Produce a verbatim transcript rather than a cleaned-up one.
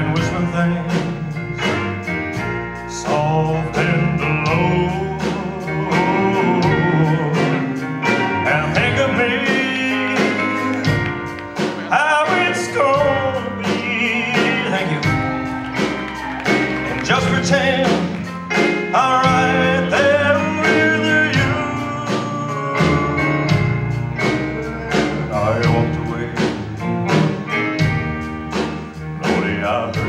and whistling things soft in the low. And think of me, how it's gonna be. Thank you. And just pretend I'm right there with you. And I walked away. Yeah.